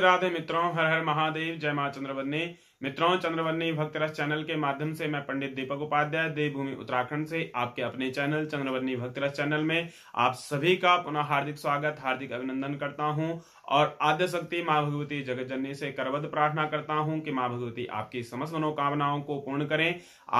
राधे मित्रों, हर हर महादेव, जय मां चंद्रबदनी। मित्रों, चंद्रबदनी भक्त रस चैनल के माध्यम से मैं पंडित दीपक उपाध्याय देवभूमि उत्तराखंड से आपके अपने चैनल चंद्रबदनी भक्त रस चैनल में आप सभी का पुनः हार्दिक स्वागत, हार्दिक अभिनंदन करता हूं और आद्य शक्ति मां भगवती जगतजननी से करवद प्रार्थना करता हूं कि मां भगवती आपकी समस्त मनोकामनाओं को पूर्ण करें।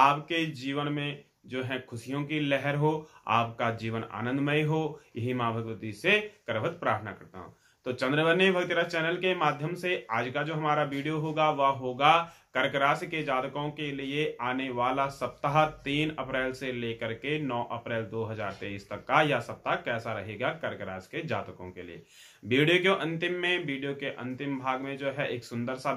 आपके जीवन में जो है खुशियों की लहर हो, आपका जीवन आनंदमय हो, यही मां भगवती से करवद प्रार्थना करता हूँ। तो चंद्रवंशी भक्तिरस चैनल के माध्यम से आज का जो हमारा वीडियो होगा वह होगा कर्क राशि के जातकों के लिए आने वाला सप्ताह 3 अप्रैल से लेकर के 9 अप्रैल 2023 तक का यह सप्ताह कैसा रहेगा कर्क राशि के जातकों के लिए। वीडियो के अंतिम भाग में जो है एक सुंदर सा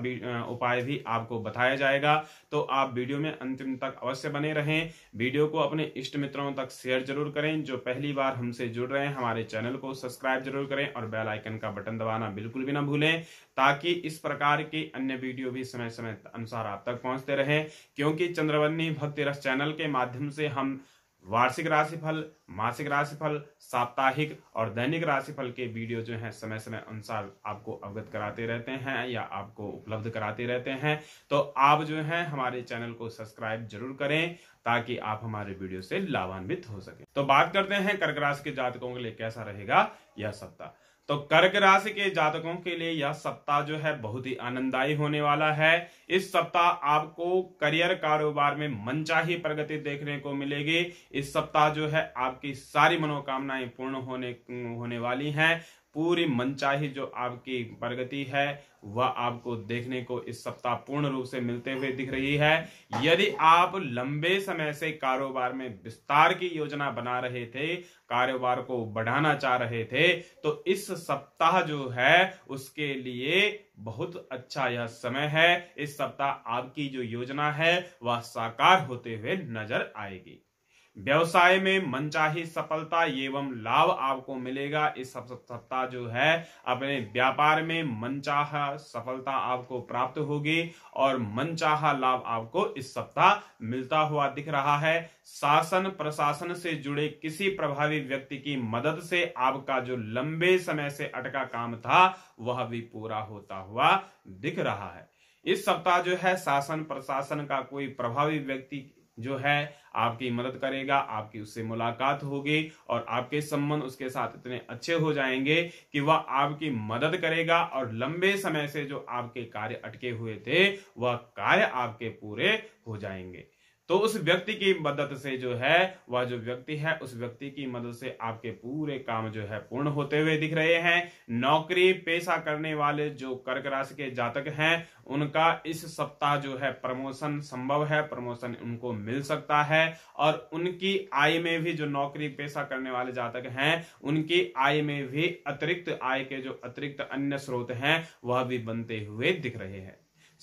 उपाय भी आपको बताया जाएगा, तो आप वीडियो में अंतिम तक अवश्य बने रहें। वीडियो को अपने इष्ट मित्रों तक शेयर जरूर करें। जो पहली बार हमसे जुड़ रहे हैं हमारे चैनल को सब्सक्राइब जरूर करें और बेल आइकन का बटन दबाना बिल्कुल भी ना भूलें, ताकि इस प्रकार के अन्य वीडियो भी समय समय अनुसार आप तक पहुंचते रहें। क्योंकि चंद्रबदनी भक्तिरस चैनल के माध्यम से हम वार्षिक राशिफल, मासिक राशिफल, साप्ताहिक और दैनिक राशिफल के वीडियो जो हैं समय समय अनुसार आपको अवगत कराते रहते हैं या आपको उपलब्ध कराते रहते हैं। तो आप जो हैं हमारे चैनल को सब्सक्राइब जरूर करें ताकि आप हमारे वीडियो से लाभान्वित हो सके। तो बात करते हैं कर्क राशि के जातकों के लिए कैसा रहेगा यह सप्ताह। तो कर्क राशि के जातकों के लिए यह सप्ताह जो है बहुत ही आनंददायी होने वाला है। इस सप्ताह आपको करियर कारोबार में मनचाही प्रगति देखने को मिलेगी। इस सप्ताह जो है आपकी सारी मनोकामनाएं पूर्ण होने वाली हैं। पूरी मनचाही जो आपकी प्रगति है वह आपको देखने को इस सप्ताह पूर्ण रूप से मिलते हुए दिख रही है। यदि आप लंबे समय से कारोबार में विस्तार की योजना बना रहे थे, कारोबार को बढ़ाना चाह रहे थे, तो इस सप्ताह जो है उसके लिए बहुत अच्छा यह समय है। इस सप्ताह आपकी जो योजना है वह साकार होते हुए नजर आएगी। व्यवसाय में मनचाही सफलता एवं लाभ आपको मिलेगा। इस सप्ताह जो है अपने व्यापार में मनचाहा सफलता आपको प्राप्त होगी और मनचाहा लाभ आपको इस सप्ताह मिलता हुआ दिख रहा है। शासन प्रशासन से जुड़े किसी प्रभावी व्यक्ति की मदद से आपका जो लंबे समय से अटका काम था वह भी पूरा होता हुआ दिख रहा है। इस सप्ताह जो है शासन प्रशासन का कोई प्रभावी व्यक्ति जो है आपकी मदद करेगा, आपकी उससे मुलाकात होगी और आपके संबंध उसके साथ इतने अच्छे हो जाएंगे कि वह आपकी मदद करेगा और लंबे समय से जो आपके कार्य अटके हुए थे वह कार्य आपके पूरे हो जाएंगे। तो उस व्यक्ति की मदद से जो है वह जो व्यक्ति है उस व्यक्ति की मदद से आपके पूरे काम जो है पूर्ण होते हुए दिख रहे हैं। नौकरी पेशा करने वाले जो कर्क राशि के जातक हैं उनका इस सप्ताह जो है प्रमोशन संभव है, प्रमोशन उनको मिल सकता है और उनकी आय में भी, जो नौकरी पेशा करने वाले जातक हैं उनकी आय में भी अतिरिक्त आय के जो अतिरिक्त अन्य स्रोत हैं वह भी बनते हुए दिख रहे हैं।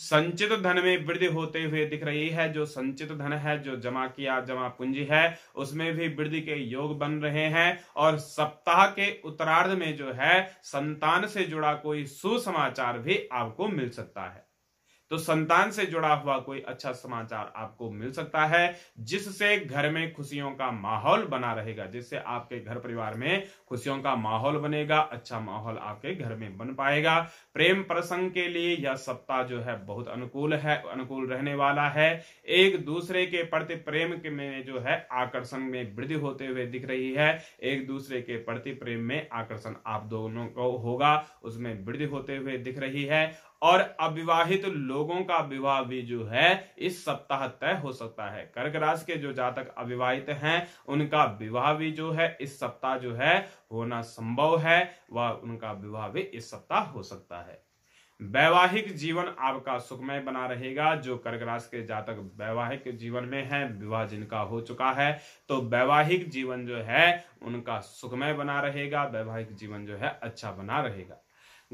संचित धन में वृद्धि होते हुए दिख रही है। जो संचित धन है, जो जमा पूंजी है, उसमें भी वृद्धि के योग बन रहे हैं और सप्ताह के उत्तरार्ध में जो है संतान से जुड़ा कोई सुसमाचार भी आपको मिल सकता है। तो संतान से जुड़ा हुआ कोई अच्छा समाचार आपको मिल सकता है जिससे घर में खुशियों का माहौल बना रहेगा, जिससे आपके घर परिवार में खुशियों का माहौल बनेगा, अच्छा माहौल आपके घर में बन पाएगा। प्रेम प्रसंग के लिए यह सप्ताह जो है बहुत अनुकूल है, अनुकूल रहने वाला है। एक दूसरे के प्रति प्रेम में जो है आकर्षण में वृद्धि होते हुए दिख रही है। एक दूसरे के प्रति प्रेम में आकर्षण आप दोनों को होगा, उसमें वृद्धि होते हुए दिख रही है और अविवाहित लोगों का विवाह भी जो है इस सप्ताह तय हो सकता है। कर्क राशि के जो जातक अविवाहित हैं उनका विवाह भी जो है इस सप्ताह जो है होना संभव है, वह उनका विवाह भी इस सप्ताह हो सकता है। वैवाहिक जीवन आपका सुखमय बना रहेगा। जो कर्क राशि के जातक वैवाहिक जीवन में हैं, विवाह जिनका हो चुका है, तो वैवाहिक जीवन जो है उनका सुखमय बना रहेगा, वैवाहिक जीवन जो है अच्छा बना रहेगा।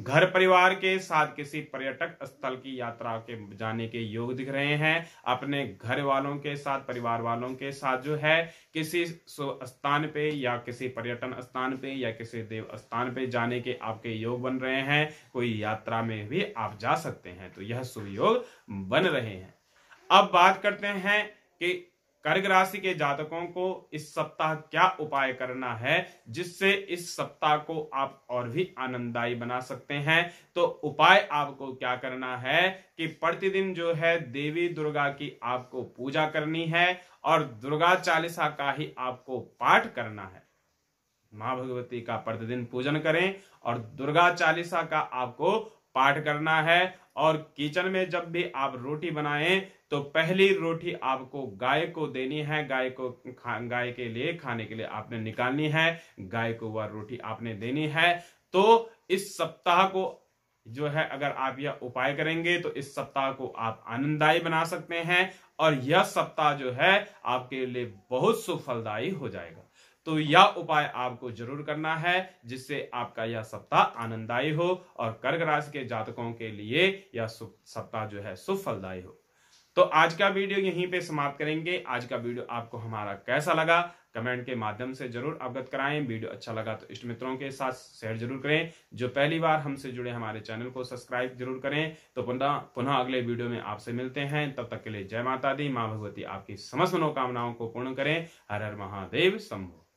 घर परिवार के साथ किसी पर्यटक स्थल की यात्रा के जाने के योग दिख रहे हैं। अपने घर वालों के साथ, परिवार वालों के साथ जो है किसी स्थान पे या किसी पर्यटन स्थान पे या किसी देव स्थान पे जाने के आपके योग बन रहे हैं। कोई यात्रा में भी आप जा सकते हैं, तो यह शुभ योग बन रहे हैं। अब बात करते हैं कि कर्क राशि के जातकों को इस सप्ताह क्या उपाय करना है जिससे इस सप्ताह को आप और भी आनंददायी बना सकते हैं। तो उपाय आपको क्या करना है कि प्रतिदिन जो है देवी दुर्गा की आपको पूजा करनी है और दुर्गा चालीसा का ही आपको पाठ करना है। माँ भगवती का प्रतिदिन पूजन करें और दुर्गा चालीसा का आपको पाठ करना है। और किचन में जब भी आप रोटी बनाएं तो पहली रोटी आपको गाय को देनी है। गाय के लिए खाने के लिए आपने निकालनी है, गाय को वह रोटी आपने देनी है। तो इस सप्ताह को जो है अगर आप यह उपाय करेंगे तो इस सप्ताह को आप आनंददायी बना सकते हैं और यह सप्ताह जो है आपके लिए बहुत सुफलदायी हो जाएगा। तो यह उपाय आपको जरूर करना है जिससे आपका यह सप्ताह आनंददायी हो और कर्क राशि के जातकों के लिए यह सप्ताह जो है सुफलदायी हो। तो आज का वीडियो यहीं पे समाप्त करेंगे। आज का वीडियो आपको हमारा कैसा लगा कमेंट के माध्यम से जरूर अवगत कराएं। वीडियो अच्छा लगा तो इष्ट मित्रों के साथ शेयर जरूर करें। जो पहली बार हमसे जुड़े हमारे चैनल को सब्सक्राइब जरूर करें। तो पुनः अगले वीडियो में आपसे मिलते हैं। तब तक के लिए जय माता दी। माँ भगवती आपकी समस्त मनोकामनाओं को पूर्ण करें। हर हर महादेव शंभो।